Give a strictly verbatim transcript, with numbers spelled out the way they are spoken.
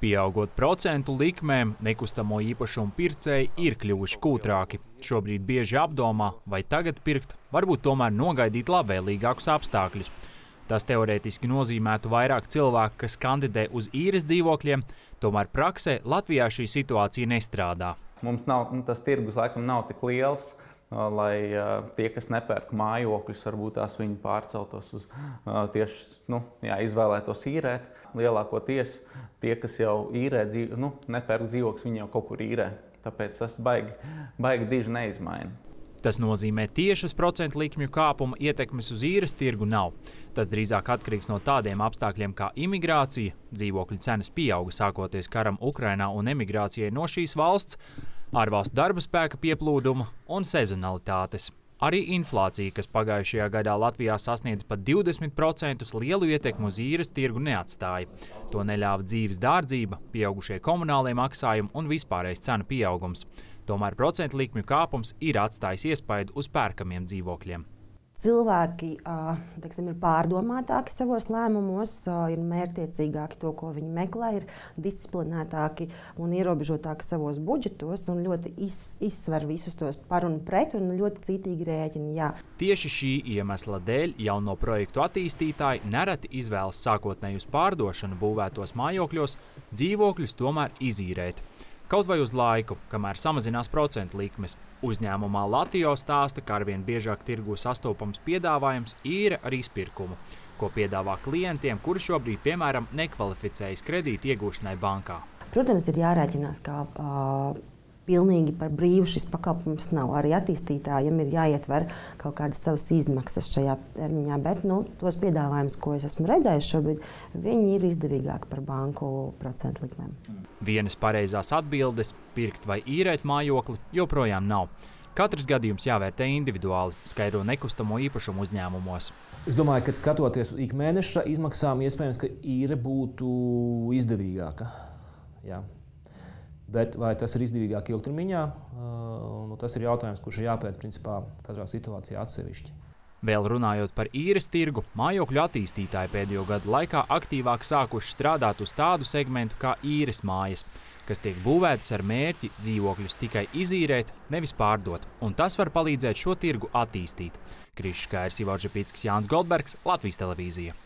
Pieaugot procentu likmēm, nekustamo īpašumu pircēji ir kļuvuši kūtrāki. Šobrīd bieži apdomā, vai tagad pirkt, varbūt tomēr nogaidīt labvēlīgākus apstākļus. Tas teorētiski nozīmētu vairāk cilvēku, kas kandidē uz īres dzīvokļiem, tomēr praksē Latvijā šī situācija nestrādā. Mums nav, nu, tas tirgus laikam nav tik liels, lai tie, kas nepērk mājokļus, varbūt tās viņi pārceltos uz tieši, nu, jā, izvēlētos īrēt. Lielākoties tie, kas jau īrē, nu, nepērk dzīvokļus, viņi jau kaut kur īrē. Tāpēc tas baigi, baigi diži neizmaina. Tas nozīmē, tiešas procentu likmju kāpuma ietekmes uz īres tirgu nav. Tas drīzāk atkarīgs no tādiem apstākļiem kā imigrācija, dzīvokļu cenas pieauga sākoties karam Ukrainā un emigrācijai no šīs valsts, ārvalstu darba spēka pieplūduma un sezonalitātes. Arī inflācija, kas pagājušajā gadā Latvijā sasniedz pat divdesmit procentus, lielu ietekmu uz īres tirgu neatstāja. To neļāva dzīves dārdzība, pieaugušie komunālie maksājumi un vispārējais cenu pieaugums. Tomēr procentu likmju kāpums ir atstājis iespaidu uz pērkamiem dzīvokļiem. Cilvēki, teiksim, ir pārdomātāki savos lēmumos, ir mērķtiecīgāki to, ko viņi meklē, ir disciplinētāki un ierobežotāki savos budžetos un ļoti izsver visus tos par un pret un ļoti cītīgi rēķini, jā. Tieši šī iemesla dēļ jauno projektu attīstītāji nereti izvēlas sākotnēju uz pārdošanu būvētos mājokļos dzīvokļus tomēr izīrēt. Kaut vai uz laiku, kamēr samazinās procentu likmes. Uzņēmumā Latvijā stāsta, ka arvien biežāk tirgu sastopams piedāvājums īre ar izpirkumu, ko piedāvā klientiem, kuri šobrīd, piemēram, nekvalificējas kredīti iegūšanai bankā. Protams, ir jārēķinās, ka uh, pilnīgi par brīvu šis pakalpojums nav. Arī attīstītājiem ir jāietver kaut kādas savas izmaksas šajā termiņā, bet nu, tos piedāvājumus, ko es esmu redzējis šobrīd, viņi ir izdevīgāki par banku procentu likmēm. Vienas pareizās atbildes – pirkt vai īrēt mājokli – joprojām nav. Katrs gadījums jāvērtē individuāli, skaidro nekustamo īpašumu uzņēmumos. Es domāju, ka skatoties uz ikmēneša izmaksām, iespējams, ka īre būtu izdevīgāka. Jā. Bet vai tas ir izdevīgāk ilgtermiņā? Nu, tas ir jautājums, kurš ir jāpēt principā katrā situācijā atsevišķi. Vēl runājot par īres tirgu, mājokļu attīstītāji pēdējo gadu laikā aktīvāk sākuši strādāt uz tādu segmentu kā īres mājas, kas tiek būvētas ar mērķi dzīvokļus tikai izīrēt, nevis pārdot. Un tas var palīdzēt šo tirgu attīstīt. Krišjānis Goldbergs, Jānis Goldbergs, Latvijas televīzija.